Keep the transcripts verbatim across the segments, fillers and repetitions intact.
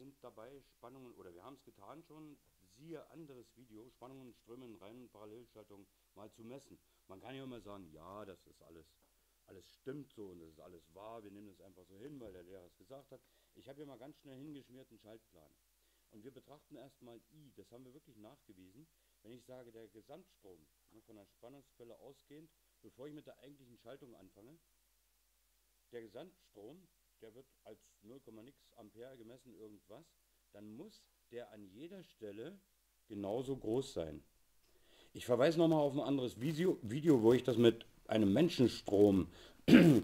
sind dabei, Spannungen, oder wir haben es getan schon, siehe anderes Video, Spannungen, Strömen, Reihen und Parallelschaltung mal zu messen. Man kann ja immer sagen, ja, das ist alles, alles stimmt so und das ist alles wahr, wir nehmen das einfach so hin, weil der Lehrer es gesagt hat. Ich habe hier mal ganz schnell hingeschmiert einen Schaltplan. Und wir betrachten erstmal I, das haben wir wirklich nachgewiesen. Wenn ich sage, der Gesamtstrom von der Spannungsquelle ausgehend, bevor ich mit der eigentlichen Schaltung anfange, der Gesamtstrom, der wird als null Komma nix Ampere gemessen irgendwas, dann muss der an jeder Stelle genauso groß sein. Ich verweise nochmal auf ein anderes Video, Video, wo ich das mit einem Menschenstrom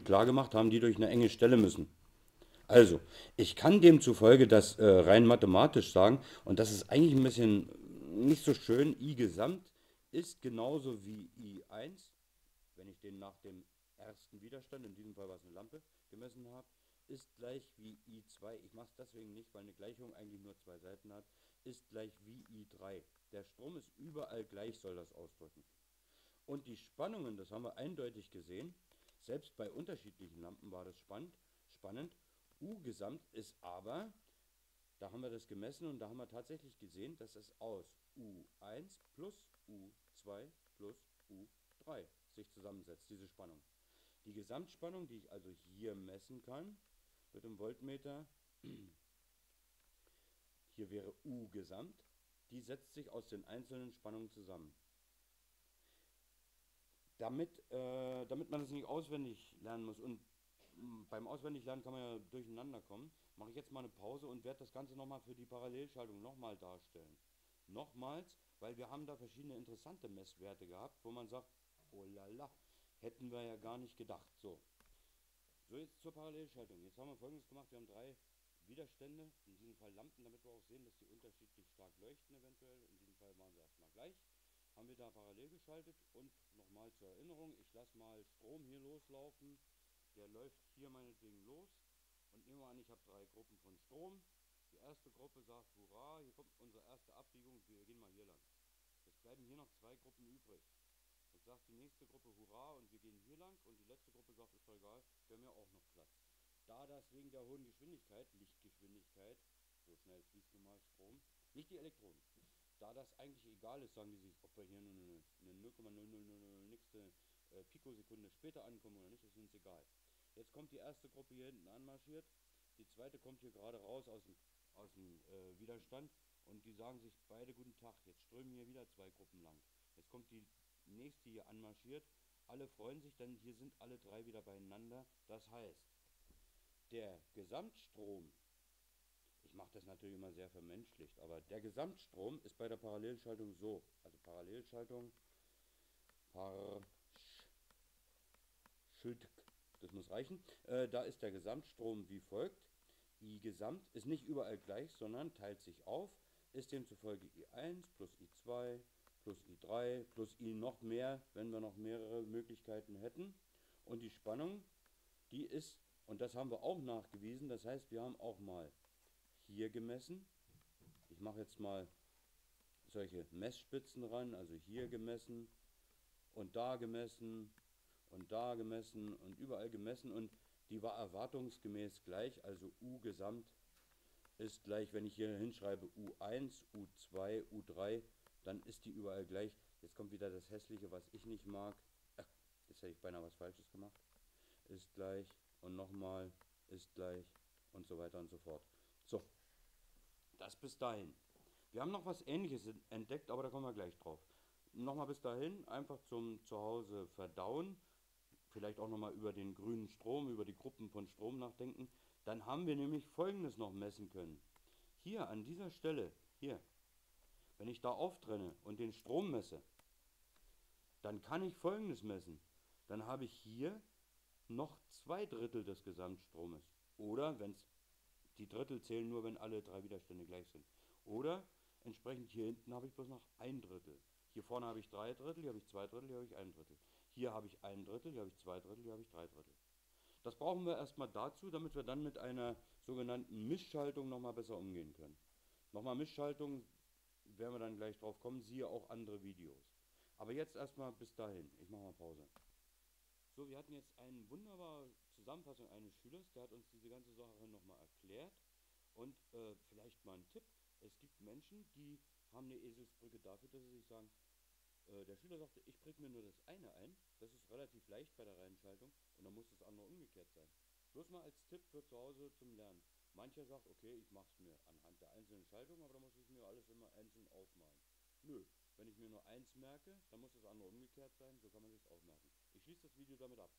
klar gemacht habe, die durch eine enge Stelle müssen. Also, ich kann demzufolge das äh, rein mathematisch sagen, und das ist eigentlich ein bisschen nicht so schön, I gesamt ist genauso wie I eins, wenn ich den nach dem ersten Widerstand, in diesem Fall war es eine Lampe, gemessen habe, ist gleich wie I zwei, ich mache es deswegen nicht, weil eine Gleichung eigentlich nur zwei Seiten hat, ist gleich wie I drei. Der Strom ist überall gleich, soll das ausdrücken. Und die Spannungen, das haben wir eindeutig gesehen, selbst bei unterschiedlichen Lampen war das spannend, spannend. U gesamt ist aber, da haben wir das gemessen und da haben wir tatsächlich gesehen, dass es aus U eins plus U zwei plus U drei sich zusammensetzt, diese Spannung. Die Gesamtspannung, die ich also hier messen kann, wird im Voltmeter, hier wäre U gesamt, die setzt sich aus den einzelnen Spannungen zusammen. Damit, äh, damit man das nicht auswendig lernen muss und beim Auswendiglernen kann man ja durcheinander kommen, mache ich jetzt mal eine Pause und werde das Ganze nochmal für die Parallelschaltung nochmal darstellen. Nochmals, weil wir haben da verschiedene interessante Messwerte gehabt, wo man sagt, oh la la, hätten wir ja gar nicht gedacht. So, so jetzt zur Parallelschaltung. Jetzt haben wir Folgendes gemacht, wir haben drei Widerstände, in diesem Fall Lampen, damit wir auch sehen, dass die unterschiedlich stark leuchten eventuell. In diesem Fall waren sie erstmal gleich. Haben wir da parallel geschaltet und nochmal zur Erinnerung, ich lasse mal Strom hier loslaufen. Der läuft hier meinetwegen los und nehmen wir an, ich habe drei Gruppen von Strom. Die erste Gruppe sagt, hurra, hier kommt unsere erste Abbiegung, wir gehen mal hier lang. Jetzt bleiben hier noch zwei Gruppen übrig. Jetzt sagt die nächste Gruppe, hurra, und wir gehen hier lang und die letzte Gruppe sagt, ist doch egal, wir haben ja auch noch Platz. Da das wegen der hohen Geschwindigkeit, Lichtgeschwindigkeit, so schnell fließt nun mal Strom, nicht die Elektronen, da das eigentlich egal ist, sagen die sich, ob wir hier eine, eine null Komma null null null null nächste äh, Pikosekunde später ankommen oder nicht, ist uns egal. Jetzt kommt die erste Gruppe hier hinten anmarschiert, die zweite kommt hier gerade raus aus dem, aus dem äh, Widerstand und die sagen sich beide guten Tag, jetzt strömen hier wieder zwei Gruppen lang. Jetzt kommt die nächste hier anmarschiert, alle freuen sich, denn hier sind alle drei wieder beieinander. Das heißt, der Gesamtstrom, ich mache das natürlich immer sehr vermenschlicht, aber der Gesamtstrom ist bei der Parallelschaltung so, also Parallelschaltung, Par Schild. Das muss reichen. Äh, da ist der Gesamtstrom wie folgt. I gesamt ist nicht überall gleich, sondern teilt sich auf, ist demzufolge I eins plus I zwei plus I drei plus I noch mehr, wenn wir noch mehrere Möglichkeiten hätten. Und die Spannung, die ist, und das haben wir auch nachgewiesen, das heißt, wir haben auch mal hier gemessen. Ich mache jetzt mal solche Messspitzen ran, also hier gemessen und da gemessen. Und da gemessen und überall gemessen und die war erwartungsgemäß gleich, also U gesamt ist gleich, wenn ich hier hinschreibe U eins, U zwei, U drei, dann ist die überall gleich. Jetzt kommt wieder das Hässliche, was ich nicht mag. Ach, jetzt hätte ich beinahe was Falsches gemacht. Ist gleich und nochmal, ist gleich und so weiter und so fort. So, das bis dahin. Wir haben noch was Ähnliches entdeckt, aber da kommen wir gleich drauf. Nochmal bis dahin, einfach zum Zuhause verdauen. Vielleicht auch nochmal über den grünen Strom, über die Gruppen von Strom nachdenken, dann haben wir nämlich Folgendes noch messen können. Hier an dieser Stelle, hier, wenn ich da auftrenne und den Strom messe, dann kann ich Folgendes messen. Dann habe ich hier noch zwei Drittel des Gesamtstromes. Oder, wenn es die Drittel zählen nur, wenn alle drei Widerstände gleich sind. Oder, entsprechend hier hinten habe ich bloß noch ein Drittel. Hier vorne habe ich drei Drittel, hier habe ich zwei Drittel, hier habe ich ein Drittel. Hier habe ich ein Drittel, hier habe ich zwei Drittel, hier habe ich drei Drittel. Das brauchen wir erstmal dazu, damit wir dann mit einer sogenannten Mischschaltung nochmal besser umgehen können. Nochmal Mischschaltung, werden wir dann gleich drauf kommen, siehe auch andere Videos. Aber jetzt erstmal bis dahin, ich mache mal Pause. So, wir hatten jetzt eine wunderbare Zusammenfassung eines Schülers, der hat uns diese ganze Sache nochmal erklärt. Und äh, vielleicht mal ein Tipp, es gibt Menschen, die haben eine Eselsbrücke dafür, dass sie sich sagen, äh, der Schüler sagte, ich präge mir nur das eine ein, das ist relativ leicht bei der Reihenschaltung und dann muss das andere umgekehrt sein. Bloß mal als Tipp für zu Hause zum Lernen. Mancher sagt, okay, ich mache es mir anhand der einzelnen Schaltung, aber dann muss ich mir alles immer einzeln aufmalen. Nö, wenn ich mir nur eins merke, dann muss das andere umgekehrt sein, so kann man sich aufmerken. Ich schließe das Video damit ab.